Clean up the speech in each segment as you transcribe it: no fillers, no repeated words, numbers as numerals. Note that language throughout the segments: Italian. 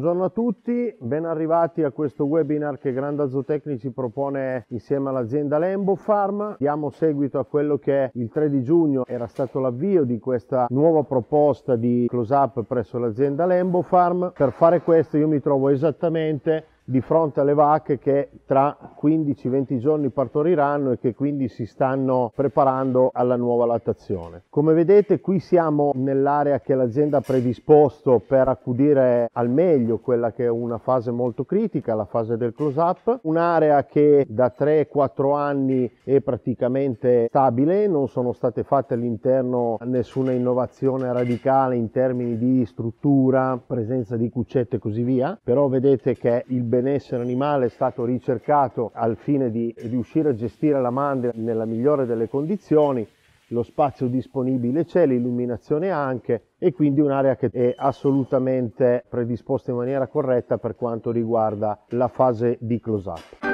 Buongiorno a tutti, ben arrivati a questo webinar che Granda Zootecnici propone insieme all'azienda Lenbofarm. Diamo seguito a quello che il 3 di giugno era stato l'avvio di questa nuova proposta di close up presso l'azienda Lenbofarm. Per fare questo io mi trovo esattamente di fronte alle vacche che tra 15-20 giorni partoriranno e che quindi si stanno preparando alla nuova lattazione. Come vedete, qui siamo nell'area che l'azienda ha predisposto per accudire al meglio quella che è una fase molto critica, la fase del close up, un'area che da 3-4 anni è praticamente stabile, non sono state fatte all'interno nessuna innovazione radicale in termini di struttura, presenza di cuccette e così via, però vedete che il benessere animale è stato ricercato al fine di riuscire a gestire la mandria nella migliore delle condizioni, lo spazio disponibile c'è, l'illuminazione anche, e quindi un'area che è assolutamente predisposta in maniera corretta per quanto riguarda la fase di close up.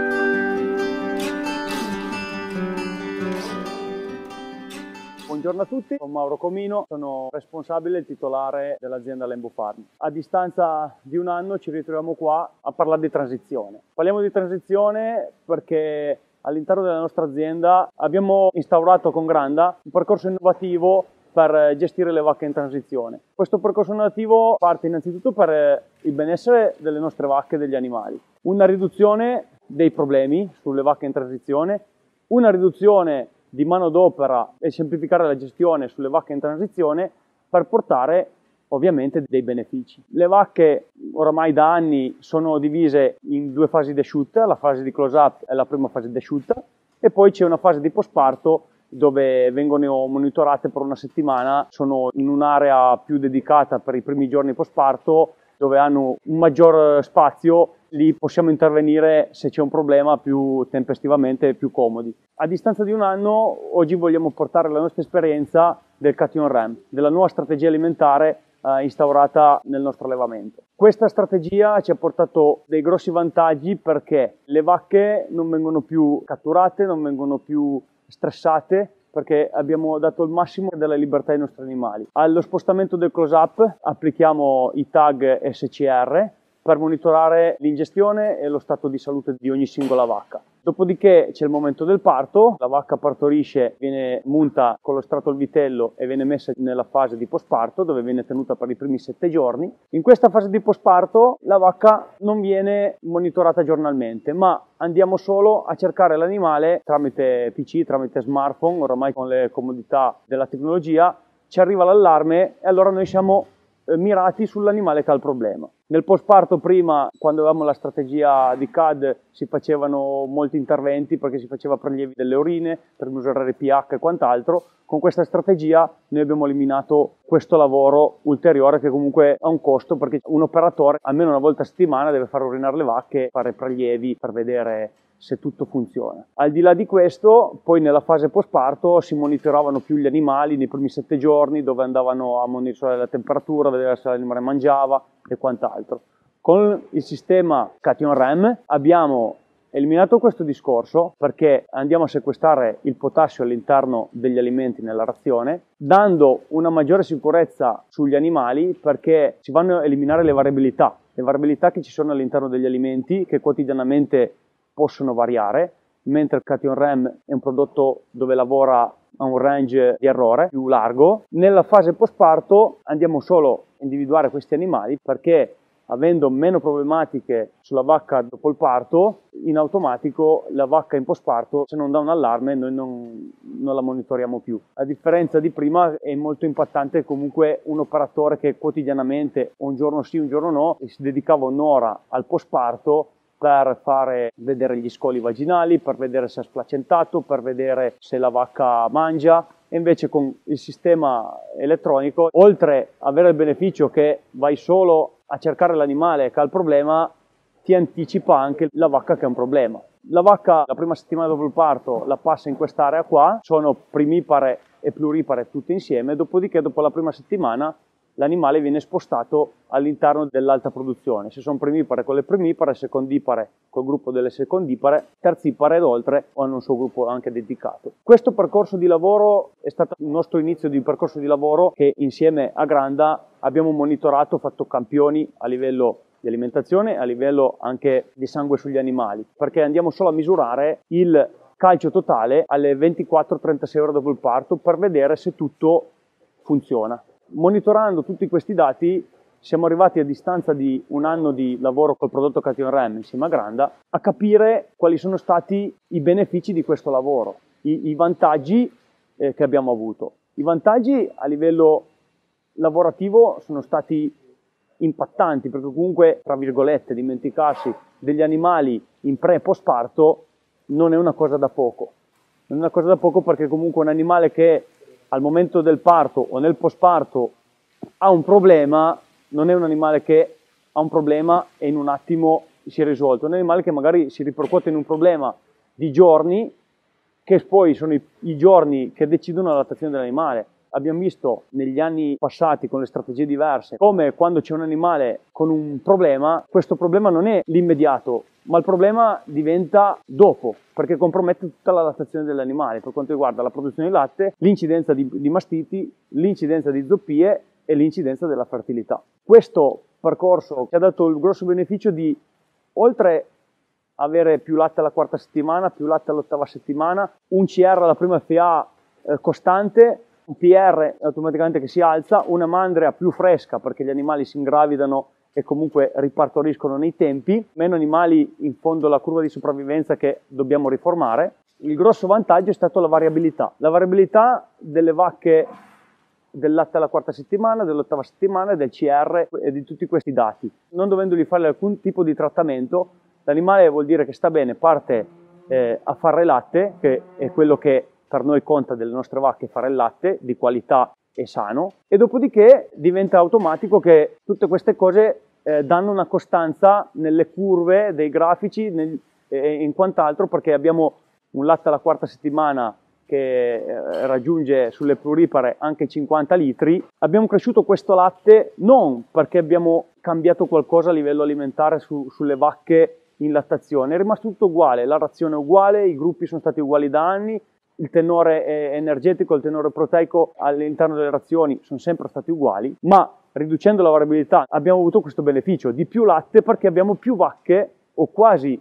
Buongiorno a tutti, sono Mauro Comino, sono responsabile e titolare dell'azienda Lenbofarm. A distanza di un anno ci ritroviamo qua a parlare di transizione. Parliamo di transizione perché all'interno della nostra azienda abbiamo instaurato con Granda un percorso innovativo per gestire le vacche in transizione. Questo percorso innovativo parte innanzitutto per il benessere delle nostre vacche e degli animali. Una riduzione dei problemi sulle vacche in transizione, una riduzione di manodopera e semplificare la gestione sulle vacche in transizione per portare ovviamente dei benefici. Le vacche oramai da anni sono divise in due fasi di asciutta, la fase di close up è la prima fase di asciutta e poi c'è una fase di posparto dove vengono monitorate per una settimana, sono in un'area più dedicata per i primi giorni posparto dove hanno un maggior spazio, lì possiamo intervenire se c'è un problema più tempestivamente e più comodi. A distanza di un anno, oggi vogliamo portare la nostra esperienza del Cation Ram, della nuova strategia alimentare instaurata nel nostro allevamento. Questa strategia ci ha portato dei grossi vantaggi perché le vacche non vengono più catturate, non vengono più stressate, perché abbiamo dato il massimo della libertà ai nostri animali. Allo spostamento del close up applichiamo i tag SCR per monitorare l'ingestione e lo stato di salute di ogni singola vacca. Dopodiché c'è il momento del parto, la vacca partorisce, viene munta con lo strato al vitello e viene messa nella fase di postparto dove viene tenuta per i primi 7 giorni. In questa fase di postparto la vacca non viene monitorata giornalmente, ma andiamo solo a cercare l'animale tramite PC, tramite smartphone, oramai con le comodità della tecnologia, ci arriva l'allarme e allora noi siamo mirati sull'animale che ha il problema. Nel postparto prima, quando avevamo la strategia di CAD, si facevano molti interventi perché si faceva prelievi delle urine per misurare pH e quant'altro. Con questa strategia noi abbiamo eliminato questo lavoro ulteriore che comunque ha un costo perché un operatore almeno una volta a settimana deve far urinare le vacche, fare prelievi per vedere se tutto funziona. Al di là di questo, poi nella fase postparto si monitoravano più gli animali nei primi 7 giorni dove andavano a monitorare la temperatura, vedere se l'animale mangiava e quant'altro. Con il sistema Cation Ram abbiamo eliminato questo discorso perché andiamo a sequestrare il potassio all'interno degli alimenti nella razione, dando una maggiore sicurezza sugli animali perché si vanno a eliminare le variabilità che ci sono all'interno degli alimenti che quotidianamente possono variare, mentre il Cation Ram è un prodotto dove lavora a un range di errore più largo. Nella fase postparto andiamo solo a individuare questi animali perché avendo meno problematiche sulla vacca dopo il parto, in automatico la vacca in postparto se non dà un allarme noi non la monitoriamo più. A differenza di prima è molto impattante comunque un operatore che quotidianamente un giorno sì, un giorno no, e si dedicava un'ora al postparto per fare vedere gli scoli vaginali, per vedere se è splacentato, per vedere se la vacca mangia. E invece con il sistema elettronico, oltre ad avere il beneficio che vai solo a cercare l'animale che ha il problema, ti anticipa anche la vacca che ha un problema. La vacca la prima settimana dopo il parto la passa in quest'area qua, sono primipare e pluripare tutte insieme, dopodiché dopo la prima settimana l'animale viene spostato all'interno dell'alta produzione. Se sono primipare con le primipare, secondipare col gruppo delle secondipare, terzipare ed oltre hanno un suo gruppo anche dedicato. Questo percorso di lavoro è stato il nostro inizio di un percorso di lavoro che insieme a Granda abbiamo monitorato, fatto campioni a livello di alimentazione, a livello anche di sangue sugli animali, perché andiamo solo a misurare il calcio totale alle 24-36 ore dopo il parto per vedere se tutto funziona. Monitorando tutti questi dati siamo arrivati, a distanza di un anno di lavoro col prodotto Cation Rem insieme a Granda, a capire quali sono stati i benefici di questo lavoro, i vantaggi che abbiamo avuto. I vantaggi a livello lavorativo sono stati impattanti, perché comunque, tra virgolette, dimenticarsi degli animali in pre e post parto non è una cosa da poco. Non è una cosa da poco, perché comunque un animale che al momento del parto o nel post parto ha un problema non è un animale che ha un problema e in un attimo si è risolto. È un animale che magari si ripercuote in un problema di giorni, che poi sono i giorni che decidono la lattazione dell'animale. Abbiamo visto negli anni passati, con le strategie diverse, come quando c'è un animale con un problema, questo problema non è l'immediato, ma il problema diventa dopo, perché compromette tutta la lattazione dell'animale per quanto riguarda la produzione di latte, l'incidenza di mastiti, l'incidenza di zoppie e l'incidenza della fertilità. Questo percorso ci ha dato il grosso beneficio di, oltre avere più latte alla quarta settimana, più latte all'ottava settimana, un CR alla prima FA costante, un PR automaticamente che si alza, una mandria più fresca perché gli animali si ingravidano e comunque ripartoriscono nei tempi, meno animali in fondo alla curva di sopravvivenza che dobbiamo riformare. Il grosso vantaggio è stato la variabilità delle vacche del latte alla quarta settimana, dell'ottava settimana, del CR e di tutti questi dati. Non dovendogli fare alcun tipo di trattamento, l'animale vuol dire che sta bene, parte a fare latte, che è quello che per noi conta delle nostre vacche, fare il latte di qualità e sano, e dopodiché diventa automatico che tutte queste cose danno una costanza nelle curve dei grafici in quant'altro, perché abbiamo un latte alla quarta settimana che raggiunge sulle pluripare anche 50 litri. Abbiamo cresciuto questo latte non perché abbiamo cambiato qualcosa a livello alimentare sulle vacche in lattazione, è rimasto tutto uguale, la razione è uguale, i gruppi sono stati uguali da anni, il tenore energetico, il tenore proteico all'interno delle razioni sono sempre stati uguali, ma riducendo la variabilità abbiamo avuto questo beneficio di più latte, perché abbiamo più vacche, o quasi,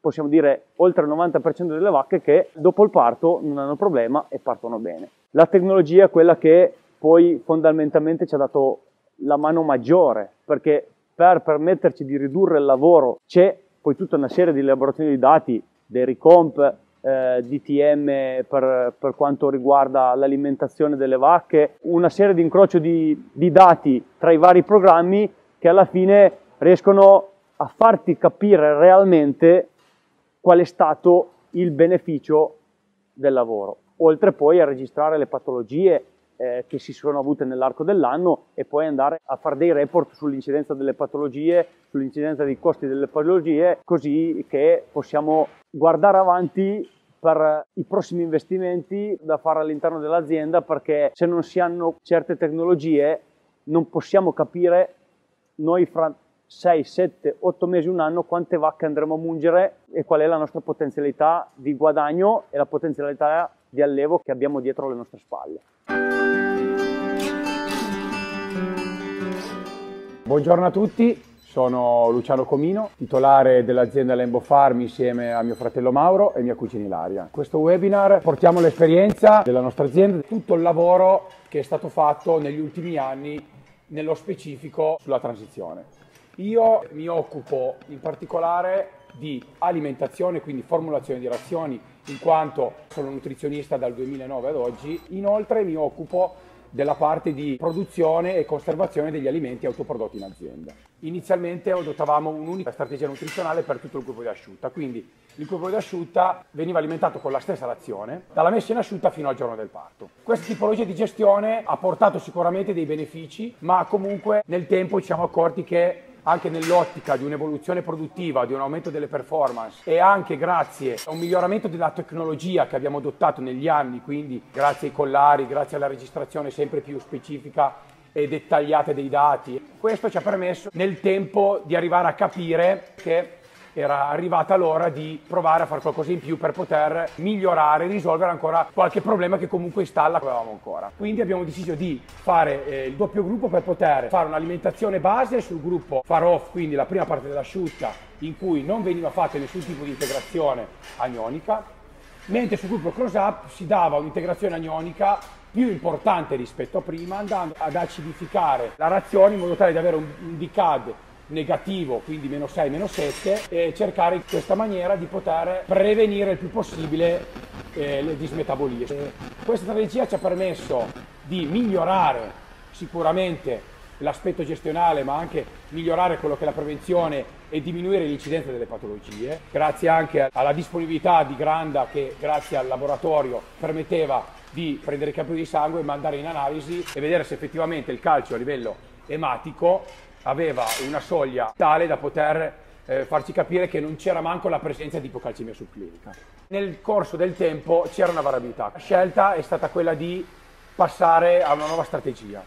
possiamo dire oltre il 90% delle vacche, che dopo il parto non hanno problema e partono bene. La tecnologia è quella che poi fondamentalmente ci ha dato la mano maggiore, perché per permetterci di ridurre il lavoro c'è poi tutta una serie di elaborazioni di dati, dei ricomp, DTM per quanto riguarda l'alimentazione delle vacche, una serie di incrocio di dati tra i vari programmi che alla fine riescono a farti capire realmente qual è stato il beneficio del lavoro, oltre poi a registrare le patologie che si sono avute nell'arco dell'anno e poi andare a fare dei report sull'incidenza delle patologie, sull'incidenza dei costi delle patologie, così che possiamo guardare avanti per i prossimi investimenti da fare all'interno dell'azienda, perché se non si hanno certe tecnologie non possiamo capire noi fra 6, 7, 8 mesi, un anno quante vacche andremo a mungere e qual è la nostra potenzialità di guadagno e la potenzialità di allevo che abbiamo dietro le nostre spalle. Buongiorno a tutti. Sono Luciano Comino, titolare dell'azienda Lenbofarm insieme a mio fratello Mauro e mia cugina Ilaria. In questo webinar portiamo l'esperienza della nostra azienda, tutto il lavoro che è stato fatto negli ultimi anni, nello specifico sulla transizione. Io mi occupo in particolare di alimentazione, quindi formulazione di razioni, in quanto sono nutrizionista dal 2009 ad oggi. Inoltre mi occupo della parte di produzione e conservazione degli alimenti autoprodotti in azienda. Inizialmente adottavamo un'unica strategia nutrizionale per tutto il gruppo di asciutta, quindi il gruppo di asciutta veniva alimentato con la stessa razione, dalla messa in asciutta fino al giorno del parto. Questa tipologia di gestione ha portato sicuramente dei benefici, ma comunque nel tempo ci siamo accorti che anche nell'ottica di un'evoluzione produttiva, di un aumento delle performance e anche grazie a un miglioramento della tecnologia che abbiamo adottato negli anni, quindi grazie ai collari, grazie alla registrazione sempre più specifica e dettagliata dei dati, questo ci ha permesso nel tempo di arrivare a capire che era arrivata l'ora di provare a fare qualcosa in più per poter migliorare e risolvere ancora qualche problema che comunque in stalla avevamo ancora. Quindi abbiamo deciso di fare il doppio gruppo per poter fare un'alimentazione base sul gruppo far off, quindi la prima parte dell'asciutta in cui non veniva fatto nessun tipo di integrazione agnonica, mentre sul gruppo close up si dava un'integrazione agnonica più importante rispetto a prima, andando ad acidificare la razione in modo tale di avere un D-CAD negativo, quindi meno 6, meno 7, e cercare in questa maniera di poter prevenire il più possibile le dismetabolie. Questa strategia ci ha permesso di migliorare sicuramente l'aspetto gestionale, ma anche migliorare quello che è la prevenzione e diminuire l'incidenza delle patologie, grazie anche alla disponibilità di Granda, che grazie al laboratorio permetteva di prendere il campione di sangue, mandare in analisi e vedere se effettivamente il calcio a livello ematico aveva una soglia tale da poter farci capire che non c'era manco la presenza di ipocalcemia subclinica. Nel corso del tempo c'era una variabilità. La scelta è stata quella di passare a una nuova strategia.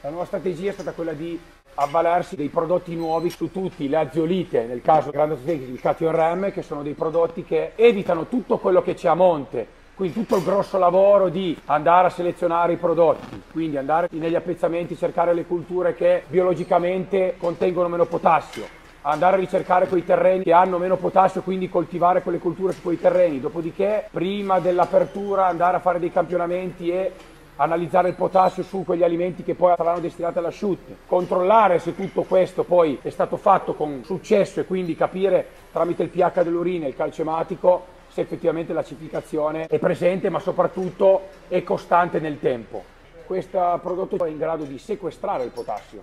La nuova strategia è stata quella di avvalersi dei prodotti nuovi su tutti, le aziolite, nel caso Granda Team, il KTRM, che sono dei prodotti che evitano tutto quello che c'è a monte, quindi tutto il grosso lavoro di andare a selezionare i prodotti, quindi andare negli appezzamenti, cercare le culture che biologicamente contengono meno potassio, andare a ricercare quei terreni che hanno meno potassio, quindi coltivare quelle culture su quei terreni, dopodiché prima dell'apertura andare a fare dei campionamenti e analizzare il potassio su quegli alimenti che poi saranno destinati all'asciutto, controllare se tutto questo poi è stato fatto con successo e quindi capire tramite il pH dell'urina e il calcio ematico se effettivamente l'acidificazione è presente, ma soprattutto è costante nel tempo. Questo prodotto è in grado di sequestrare il potassio,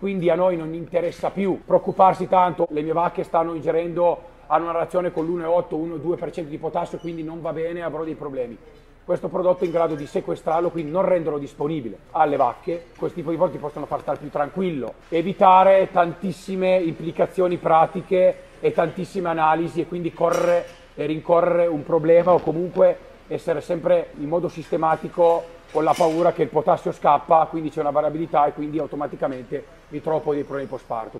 quindi a noi non interessa più preoccuparsi tanto, le mie vacche stanno ingerendo, hanno una razione con l'1,8-1,2% di potassio, quindi non va bene, avrò dei problemi. Questo prodotto è in grado di sequestrarlo, quindi non renderlo disponibile alle vacche. Questo tipo di prodotti possono far stare più tranquillo, evitare tantissime implicazioni pratiche e tantissime analisi e quindi correre e rincorrere un problema o comunque essere sempre in modo sistematico con la paura che il potassio scappa, quindi c'è una variabilità e quindi automaticamente mi trovo poi dei problemi postparto.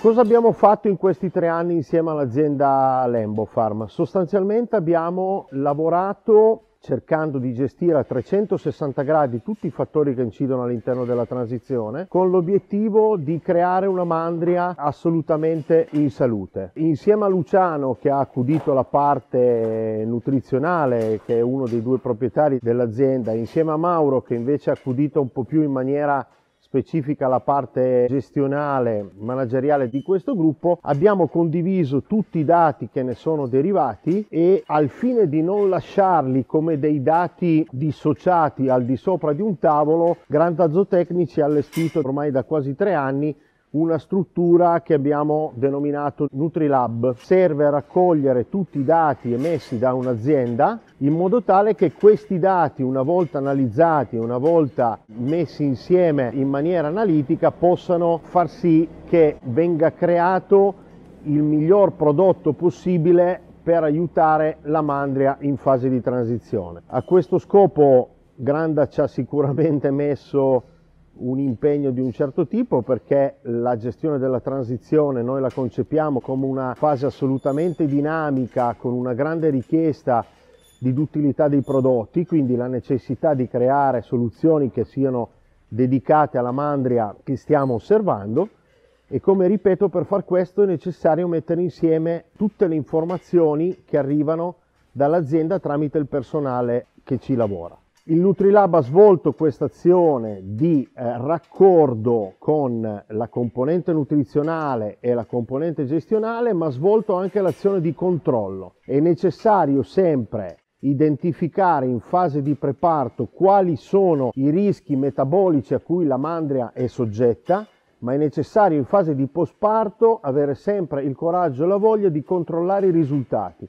Cosa abbiamo fatto in questi 3 anni insieme all'azienda Lenbofarm? Sostanzialmente abbiamo lavorato cercando di gestire a 360 gradi tutti i fattori che incidono all'interno della transizione, con l'obiettivo di creare una mandria assolutamente in salute. Insieme a Luciano, che ha accudito la parte nutrizionale, che è uno dei 2 proprietari dell'azienda, insieme a Mauro, che invece ha accudito un po' più in maniera specifica la parte gestionale, manageriale di questo gruppo, abbiamo condiviso tutti i dati che ne sono derivati e al fine di non lasciarli come dei dati dissociati al di sopra di un tavolo, Granda Zootecnici ha allestito ormai da quasi 3 anni una struttura che abbiamo denominato NutriLab. Serve a raccogliere tutti i dati emessi da un'azienda in modo tale che questi dati, una volta analizzati, una volta messi insieme in maniera analitica, possano far sì che venga creato il miglior prodotto possibile per aiutare la mandria in fase di transizione. A questo scopo Granda ci ha sicuramente messo un impegno di un certo tipo, perché la gestione della transizione noi la concepiamo come una fase assolutamente dinamica, con una grande richiesta di duttilità dei prodotti, quindi la necessità di creare soluzioni che siano dedicate alla mandria che stiamo osservando. E come ripeto, per far questo è necessario mettere insieme tutte le informazioni che arrivano dall'azienda tramite il personale che ci lavora. Il NutriLab ha svolto questa azione di raccordo con la componente nutrizionale e la componente gestionale, ma ha svolto anche l'azione di controllo. È necessario sempre identificare in fase di preparto quali sono i rischi metabolici a cui la mandria è soggetta, ma è necessario in fase di postparto avere sempre il coraggio e la voglia di controllare i risultati.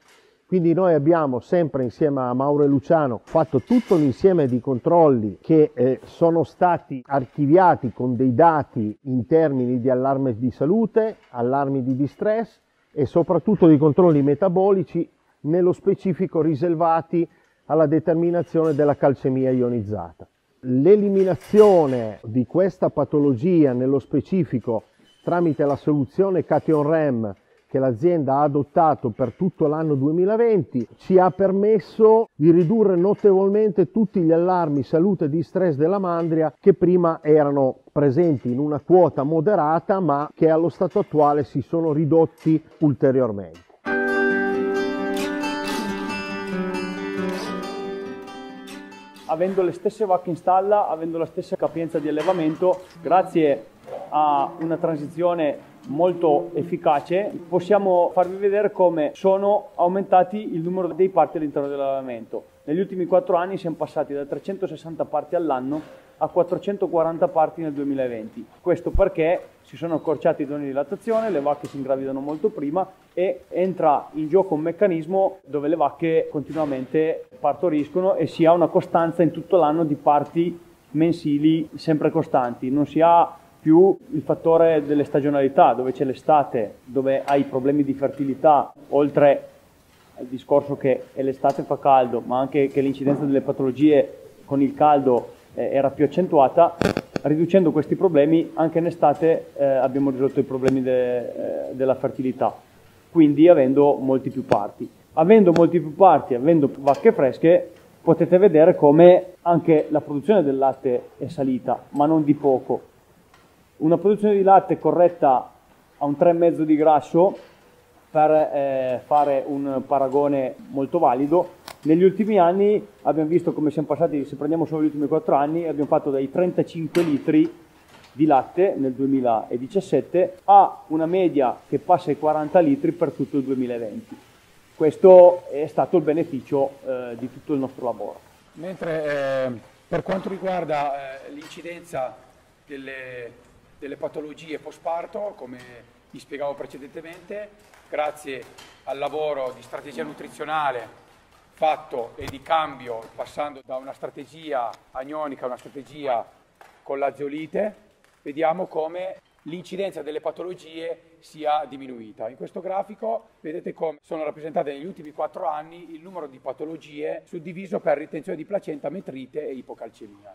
Quindi noi abbiamo sempre insieme a Mauro e Luciano fatto tutto un insieme di controlli che sono stati archiviati con dei dati in termini di allarme di salute, allarmi di distress e soprattutto di controlli metabolici, nello specifico riservati alla determinazione della calcemia ionizzata. L'eliminazione di questa patologia nello specifico tramite la soluzione Cation Rem che l'azienda ha adottato per tutto l'anno 2020 ci ha permesso di ridurre notevolmente tutti gli allarmi salute e di stress della mandria che prima erano presenti in una quota moderata ma che allo stato attuale si sono ridotti ulteriormente. Avendo le stesse vacche in stalla, avendo la stessa capienza di allevamento, grazie a una transizione molto efficace possiamo farvi vedere come sono aumentati il numero dei parti all'interno dell'allevamento. Negli ultimi 4 anni siamo passati da 360 parti all'anno a 440 parti nel 2020. Questo perché si sono accorciati i giorni di lattazione, le vacche si ingravidano molto prima e entra in gioco un meccanismo dove le vacche continuamente partoriscono e si ha una costanza in tutto l'anno di parti mensili sempre costanti. Non si ha più il fattore delle stagionalità, dove c'è l'estate, dove hai problemi di fertilità, oltre al discorso che l'estate fa caldo, ma anche che l'incidenza delle patologie con il caldo era più accentuata. Riducendo questi problemi, anche in estate abbiamo risolto i problemi della fertilità, quindi avendo molti più parti. Avendo molti più parti, avendo vacche fresche, potete vedere come anche la produzione del latte è salita, ma non di poco. Una produzione di latte corretta a un 3,5 di grasso, per fare un paragone molto valido, negli ultimi anni abbiamo visto come siamo passati, se prendiamo solo gli ultimi 4 anni, abbiamo fatto dai 35 litri di latte nel 2017 a una media che passa ai 40 litri per tutto il 2020. Questo è stato il beneficio di tutto il nostro lavoro. Mentre per quanto riguarda l'incidenza delle patologie post-parto, come vi spiegavo precedentemente, grazie al lavoro di strategia nutrizionale fatto e di cambio, passando da una strategia agnonica a una strategia con la zeolite, vediamo come l'incidenza delle patologie sia diminuita. In questo grafico vedete come sono rappresentate negli ultimi 4 anni il numero di patologie suddiviso per ritenzione di placenta, metrite e ipocalcemia.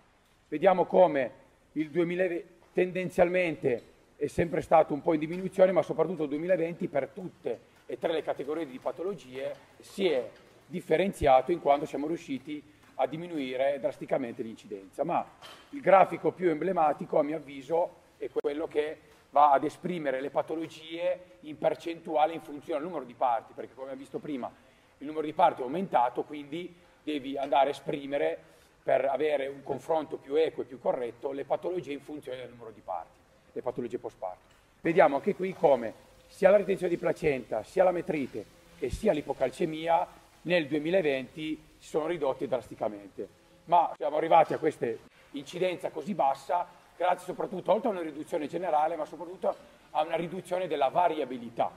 Vediamo come il 2020 tendenzialmente è sempre stato un po' in diminuzione, ma soprattutto il 2020 per tutte e 3 le categorie di patologie si è differenziato in quanto siamo riusciti a diminuire drasticamente l'incidenza. Ma il grafico più emblematico, a mio avviso, è quello che va ad esprimere le patologie in percentuale in funzione al numero di parti, perché come abbiamo visto prima il numero di parti è aumentato, quindi devi andare a esprimere, per avere un confronto più equo e più corretto, le patologie in funzione del numero di parti, le patologie postparto. Vediamo anche qui come sia la ritenzione di placenta, sia la metrite e sia l'ipocalcemia nel 2020 si sono ridotte drasticamente. Ma siamo arrivati a questa incidenza così bassa grazie soprattutto, oltre a una riduzione generale, ma soprattutto a una riduzione della variabilità,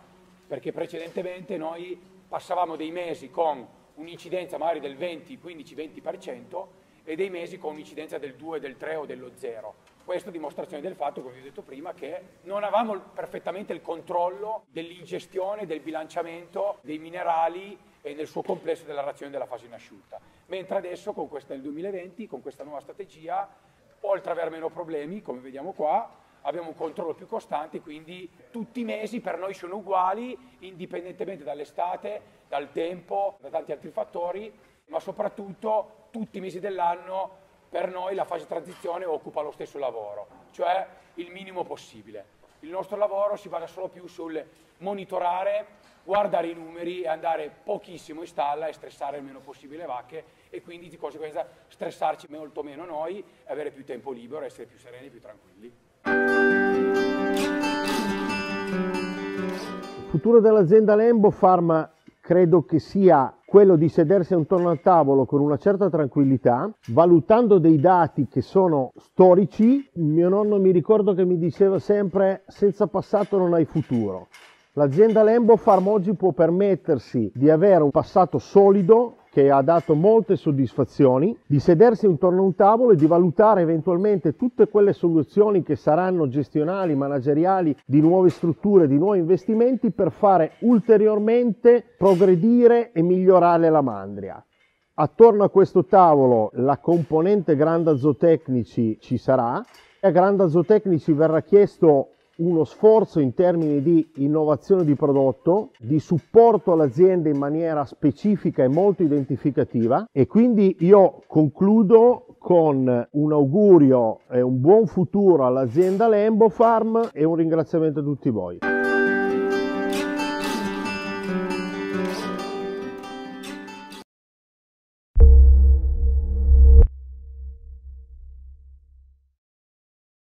perché precedentemente noi passavamo dei mesi con un'incidenza magari del 20, 15, 20%, e dei mesi con un'incidenza del 2, del 3 o dello 0. Questo è dimostrazione del fatto, come vi ho detto prima, che non avevamo perfettamente il controllo dell'ingestione, del bilanciamento dei minerali e nel suo complesso della razione della fase in asciutta. Mentre adesso, con questa nel 2020, con questa nuova strategia, oltre ad avere meno problemi, come vediamo qua, abbiamo un controllo più costante, quindi tutti i mesi per noi sono uguali, indipendentemente dall'estate, dal tempo, da tanti altri fattori, ma soprattutto tutti i mesi dell'anno per noi la fase transizione occupa lo stesso lavoro, cioè il minimo possibile. Il nostro lavoro si basa solo più sul monitorare, guardare i numeri e andare pochissimo in stalla e stressare il meno possibile le vacche e quindi di conseguenza stressarci molto meno noi, avere più tempo libero, essere più sereni e più tranquilli. Il futuro dell'azienda Lenbofarm credo che sia quello di sedersi intorno al tavolo con una certa tranquillità, valutando dei dati che sono storici. Mio nonno mi ricordo che mi diceva sempre: senza passato non hai futuro. L'azienda Lenbofarm oggi può permettersi di avere un passato solido che ha dato molte soddisfazioni, di sedersi intorno a un tavolo e di valutare eventualmente tutte quelle soluzioni che saranno gestionali, manageriali, di nuove strutture, di nuovi investimenti per fare ulteriormente progredire e migliorare la mandria. Attorno a questo tavolo la componente Granda Zootecnici ci sarà e a Granda Zootecnici verrà chiesto uno sforzo in termini di innovazione di prodotto, di supporto all'azienda in maniera specifica e molto identificativa, e quindi io concludo con un augurio e un buon futuro all'azienda Lenbofarm e un ringraziamento a tutti voi.